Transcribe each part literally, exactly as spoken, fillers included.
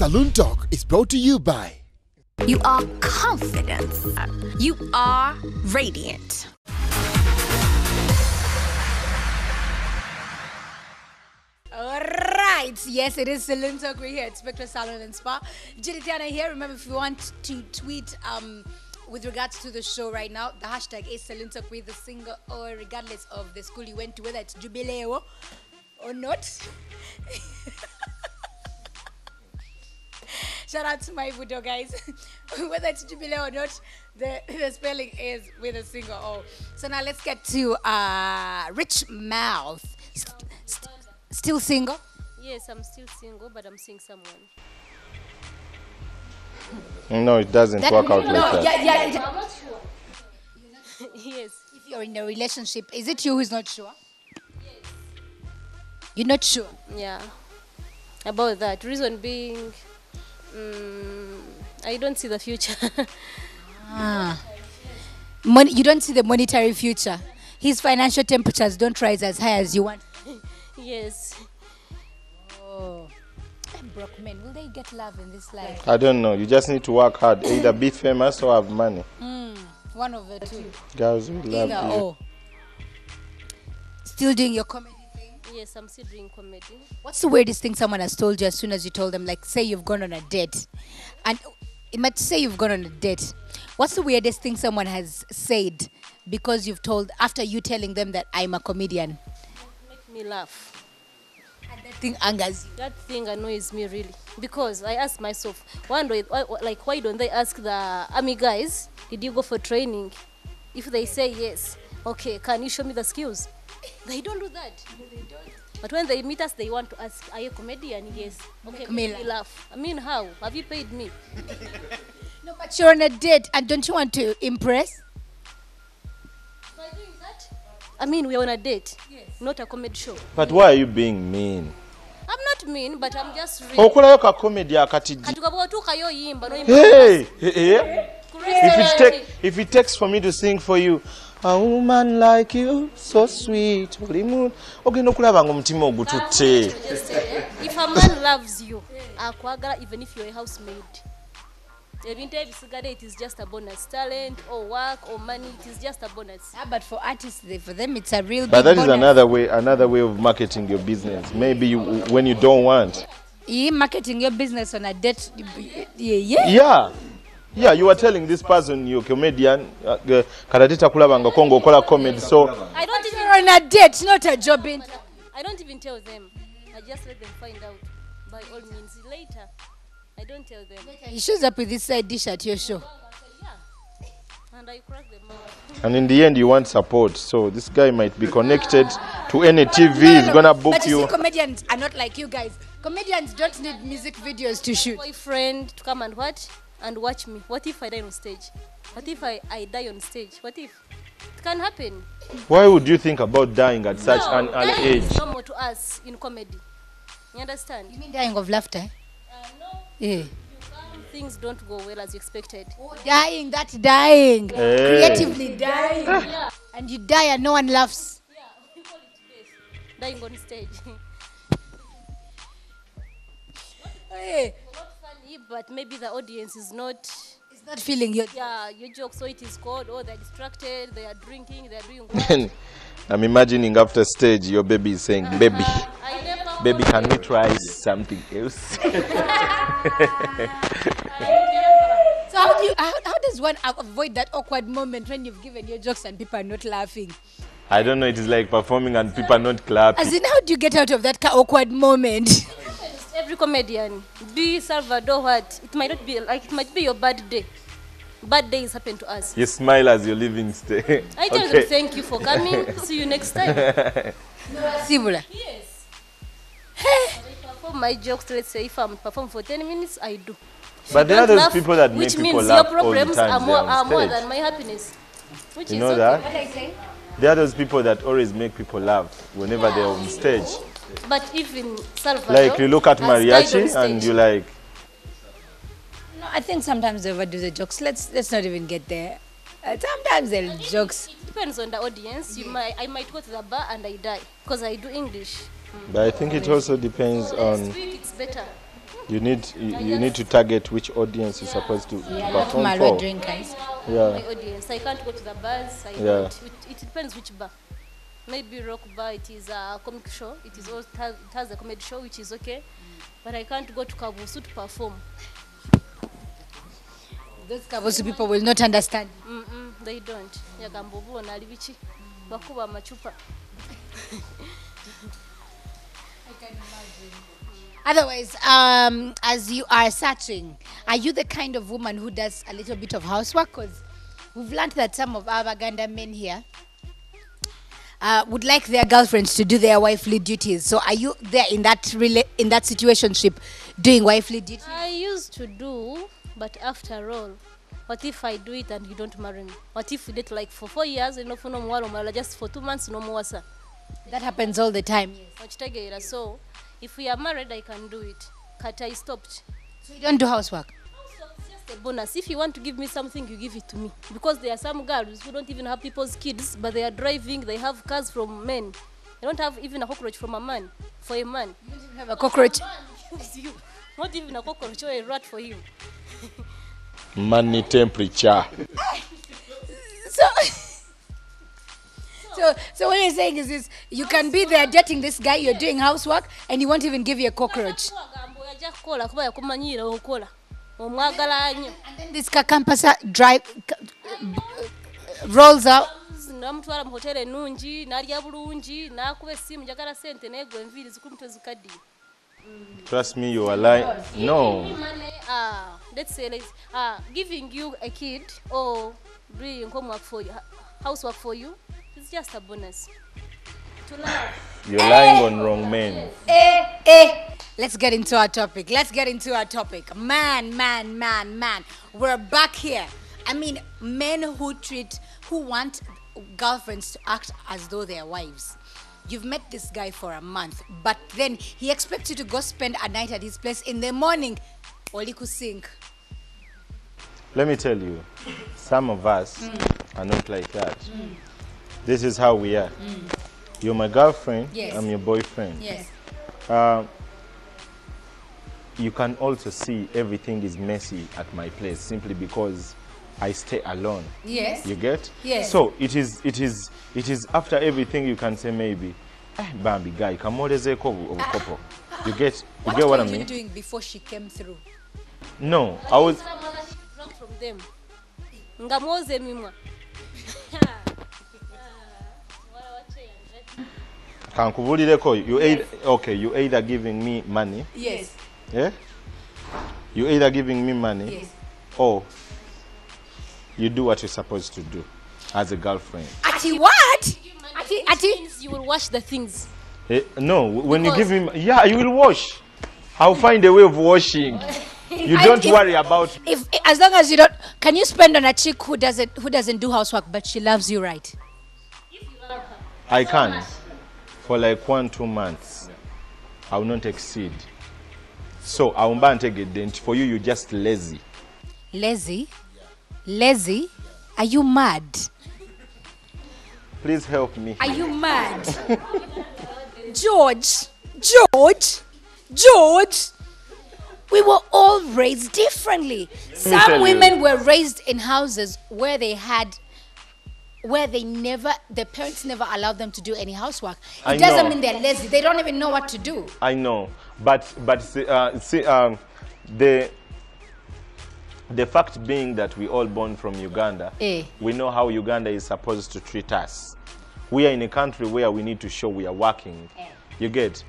Saloon Talk is brought to you by. You are confident. You are radiant. All right. Yes, it is Saloon Talk. We're here at Spectra Salon and Spa. Jilitiana here. Remember, if you want to tweet um, with regards to the show right now, the hashtag is Saloon Talk with the single, or regardless of the school you went to, whether it's Jubilee or not. Shout out to my Budo guys. Whether it's Jubilee or not, the, the spelling is with a single O. So now let's get to uh, Rich Mouth. St st still single? Yes, I'm still single, but I'm seeing someone. No, it doesn't that work out no, like that. Yeah, yeah, yeah. I'm not sure. You're not sure? Yes. If you're in a relationship, is it you who's not sure? Yes. You're not sure? Yeah. About that. Reason being... Mm, I don't see the future. ah. Mon you don't see the monetary future. His financial temperatures don't rise as high as you want. Yes. Oh. Broke men, will they get love in this life? I don't know. You just need to work hard. Either be famous or have money. Mm, one of the two. Girls will love either you. Or. Still doing your comedy? Yes, I'm still doing comedy. What's the weirdest thing someone has told you as soon as you told them? Like, say you've gone on a date. And it might say you've gone on a date. What's the weirdest thing someone has said because you've told, after you telling them that I'm a comedian? Make me laugh. And that thing angers you? That thing annoys me, really. Because I ask myself, why don't, like, why don't they ask the army guys, did you go for training? If they say yes, okay, can you show me the skills? They don't do that. No, they don't. But when they meet us, they want to ask, are you a comedian? Yes. Okay, make me laugh. laugh. I mean, how? Have you paid me? No, but you're on a date, and don't you want to impress? By doing that? I mean, we're on a date, yes. Not a comedy show. But why are you being mean? I'm not mean, but I'm just real. Hey! Hey! Hey. If it, take, if it takes for me to sing for you, a woman like you, so sweet, holy moon. Okay, no, if a man loves you, even if you're a housemaid, it is just a bonus. Talent or work or money, it is just a bonus. Ah, but for artists, for them, it's a real. But that bonus. Is another way, another way of marketing your business. Maybe you, when you don't want. Yeah, marketing your business on a date. Yeah. Yeah. yeah. Yeah, you were telling this person you're a comedian. Uh, uh, so I don't even on a date, not a job. In. I don't even tell them. I just let them find out by all means later. I don't tell them. He shows up with this side dish at your show. And I crack them out. And in the end, you want support. So this guy might be connected to any T V. No, no, he's gonna book but you. you. See, comedians are not like you guys. Comedians don't need music videos to shoot. Boyfriend to come and what? And watch me. What if I die on stage? What if I, I die on stage? What if? It can happen. Why would you think about dying at such no, an early age? It's normal to us in comedy. You understand? You mean dying of laughter? Uh, no. Yeah. Things don't go well as you expected. Oh, dying, that's dying. Yeah. Hey. Creatively dying. Yeah. And you die and no one laughs. Yeah, we call it dying on stage. Hey. But maybe the audience is not it's not feeling your yeah your joke, so it is called, or oh, they're distracted, they are drinking, they are doing what? I'm imagining after stage your baby is saying, uh-huh, baby baby can we try something else? So how do you how, how does one avoid that awkward moment when you've given your jokes and people are not laughing? I don't know, it is like performing and people are not clapping. As in, how do you get out of that awkward moment? Every comedian, be Salvador, what it might not be like, it might be your bad day. Bad days happen to us. You smile as you're leaving. Stay. I tell okay. them thank you for coming. See you next time. Sibula. Yes. Hey. I perform my jokes. Let's say if I'm perform for ten minutes, I do. But there are those laugh, people that make people laugh all the time. Which means your problems are more are more than my happiness. Which you is know that? What I say? There are those people that always make people laugh whenever yeah. they're on stage. But even Salvador, like you look at mariachi and you like. No, I think sometimes they overdo the jokes. Let's let's not even get there. Uh, sometimes the jokes. It, it depends on the audience. You yeah. might I might go to the bar and I die because I do English. But I think it also depends on. It's better. You need you, you need to target which audience yeah. is supposed to, yeah, to perform for. Red drinkers. Yeah. My audience. I can't go to the bars. I yeah. It, it depends which bar. Maybe rock bar. It is a comic show. It is all. It has, it has a comedy show, which is okay. Mm. But I can't go to Kabusu to perform. Those Kabusu people will not understand. Mm -mm, they don't. Yagambobu onalivichi. Bakuba machupa. I can imagine. Otherwise, um, as you are searching, are you the kind of woman who does a little bit of housework? Because we've learned that some of our Uganda men here uh, would like their girlfriends to do their wifely duties. So are you there in that rela in that situationship doing wifely duties? I used to do, but after all, what if I do it and you don't marry me? What if we date like for four years and no more, just for two months no more? Sir, that happens all the time. Yes. So if we are married, I can do it. Kata, I stopped. So you don't do housework? Housework is just a bonus. If you want to give me something, you give it to me. Because there are some girls who don't even have people's kids, but they are driving, they have cars from men. They don't have even a cockroach from a man, for a man. You don't even have a cockroach. You. Not even a cockroach or a rat for you. Money temperature. so... So, so what you're saying is this, you can be there dating this guy, you're doing housework, and he won't even give you a cockroach. And then this Kakampasa drive, rolls out. Trust me, you are lying. No. Uh, let's say, uh, giving you a kid or doing homework for you, housework for you, it's just a bonus. To laugh. You're lying on wrong men. Eh, eh. Let's get into our topic. Let's get into our topic. Man, man, man, man. We're back here. I mean, men who treat, who want girlfriends to act as though they're wives. You've met this guy for a month, but then he expects you to go spend a night at his place in the morning. Oliku sink. Let me tell you, some of us mm. are not like that. Mm. This is how we are. Mm. You're my girlfriend, yes. I'm your boyfriend. Yes. Uh, you can also see everything is messy at my place simply because I stay alone. Yes. You get? Yes. So it is it is it is after everything you can say maybe, eh, Bambi guy, come over a couple. You get you get what I mean? What were you doing before she came through? No. I was from them. You either, okay, you either giving me money. Yes. Yeah? You either giving me money yes. or you do what you're supposed to do as a girlfriend. Ati what? Ati Ati you will wash the things. Eh, no, when because you give me yeah, you will wash. I'll find a way of washing. You don't if, worry about if as long as you don't can you spend on a chick who doesn't who doesn't do housework but she loves you right? If you love her. I can't. For like one, two months, I will not exceed. So I will not take a dent. For you, you're just lazy. Lazy? Lazy? Are you mad? Please help me. Are you mad? George, George, George, we were all raised differently. Some women you. were raised in houses where they had where they never, the parents never allowed them to do any housework. It I doesn't know. mean they're lazy. They don't even know what to do. I know, but but uh, see, um, the the fact being that we all born from Uganda, eh. we know how Uganda is supposed to treat us. We are in a country where we need to show we are working. Eh. You get,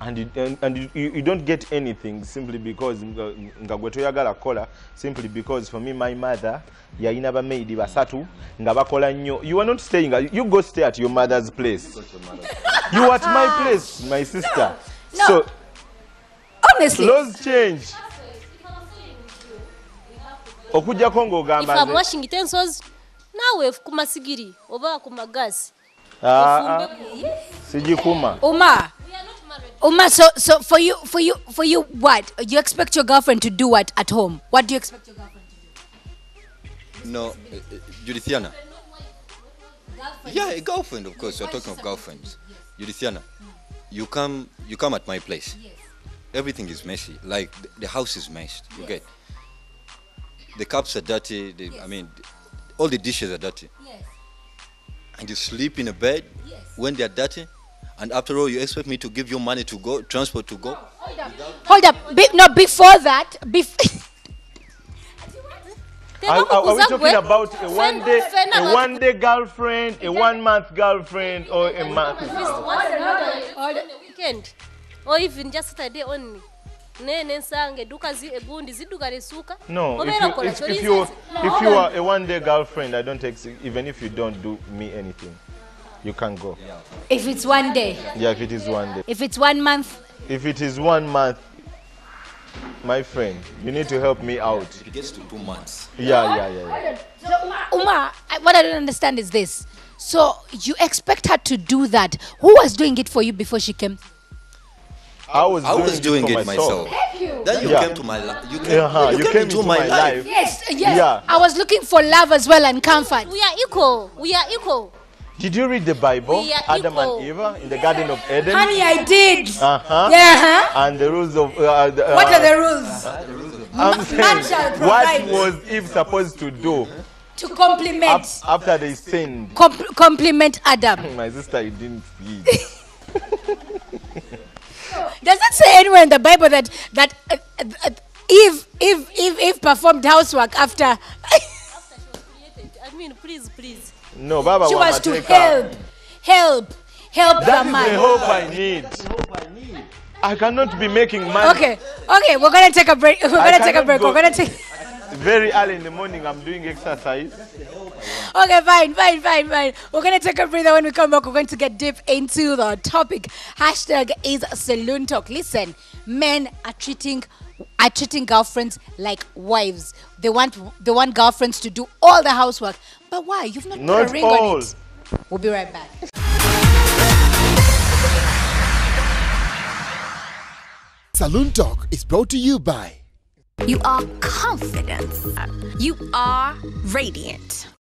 and you, and, and you, you don't get anything simply because simply because for me my mother. You are not staying. You go stay at your mother's place. You at my place, my sister. No, no. So honestly, laws change. If I'm washing utensils, now we've kuma sigiri over kuma gas. Ah, Sijikuma. Uma. Uma, so so for you for you for you what? You expect your girlfriend to do what at home? What do you expect your girlfriend? No, uh, uh, Judithiana. Yeah, a girlfriend, of course. You're talking of girlfriends. Judithiana, you come, you come at my place. everything is messy. Like th the house is messed. You yes. get the cups are dirty. The, yes. I mean, all the dishes are dirty. Yes. And you sleep in a bed yes. when they are dirty. And after all, you expect me to give you money to go, transport to go? No, hold up. Hold up. Be, no, before that, before. Are, are, are we talking about a one-day a one-day girlfriend, a one-month girlfriend, or a month? At least once on the weekend, or even just Saturday only. No, if, if, if, you, if you are a one-day girlfriend, I don't ex even if you don't do me anything, you can go. If it's one day. Yeah, if it is one day. If it's one month. If it is one month. My friend, you need to help me out. It gets to two months. Yeah, yeah, yeah. yeah. So, Uma, Uma I, what I don't understand is this. So you expect her to do that. Who was doing it for you before she came? I was I doing, was doing it, it myself. myself. You? Then you yeah. came to my life. You came, uh-huh. you you came, came into, into my, my life. life. Yes, yes. Yeah. I was looking for love as well and comfort. We are equal. We are equal. Did you read the Bible, Adam equal. and Eva, in the Garden of Eden? Honey, I did. Uh-huh. Yeah. Uh-huh. And the rules of... Uh, the, uh, what are the rules? Uh, the rules of I'm saying, what was Eve supposed to do? To compliment. Up, after they sinned. Com compliment Adam. My sister, you didn't see. Does it say anywhere in the Bible that, that uh, uh, Eve, Eve, Eve, Eve performed housework after... after she was created. I mean, please, please. No, Baba, she was to help, help, help that the man. That is the hope I need. That's the hope I need. I cannot be making money. Okay, okay, we're gonna take a break. We're gonna take a break. Go. We're gonna take. Very early in the morning, I'm doing exercise. Okay, fine, fine, fine, fine. We're gonna take a break. When we come back, we're going to get deep into the topic. Hashtag is Saloon Talk. Listen, men are treating. are treating girlfriends like wives. They want they want girlfriends to do all the housework. But why? You've not, not put a ring all. on it. We'll be right back. Saloon Talk is brought to you by... You are confident. You are radiant.